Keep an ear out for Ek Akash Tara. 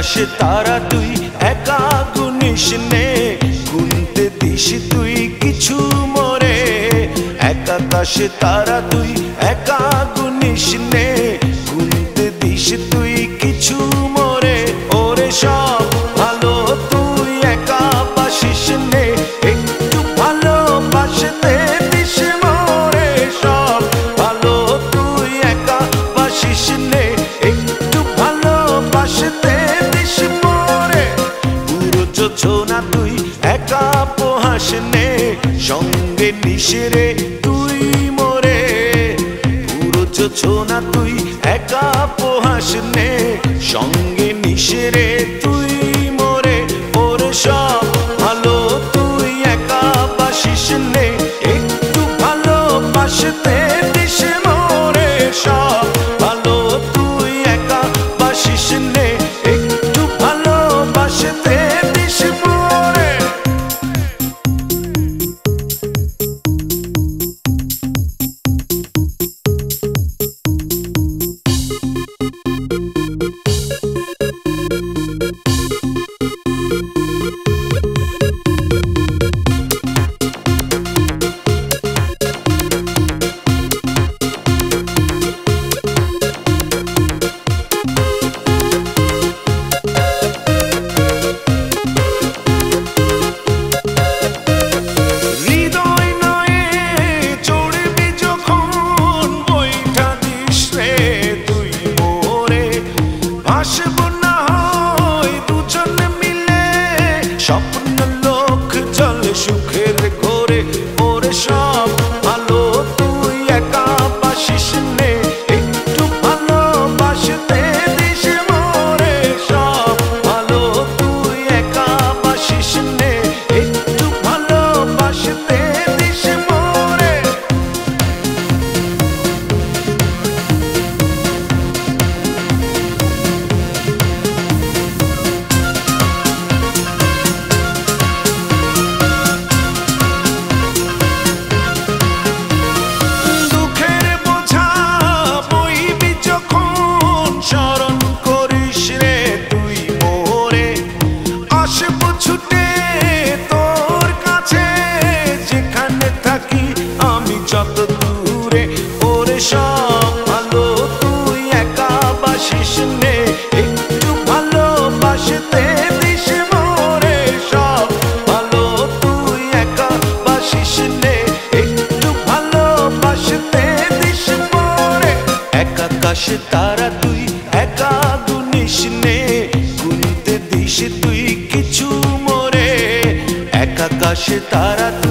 আকাশ তারা তুই একা গুনিস নে, গুনতে দিস তুই কিছু মরে। এক আকাশ তারা তুই একা গুনিস নে, গুনতে দিস তুই কিছু মরে। ওরে সব ভালো তুই একা বাসিস নে, একটু ভালো বাসতে দিস মরে। সব ভালো তুই একা বাসিস নে, না তুই একা পোহাস নে, সঙ্গে নিশরে তুই মরে। পুরো চোছো না তুই একা পোহাস নে, সঙ্গে নিশরে তুই মরে। ওর সব ভালো তুই একা বাসিস নে, একটু ভালো বাসতে দিস মরে। সব ভালো তুই একা বাসিস নে, একটু ভালো বাসতে তারা তুই একা গুনিস নে, গুনতে দিস তুই কিছু মরে। এক আকাশ তারা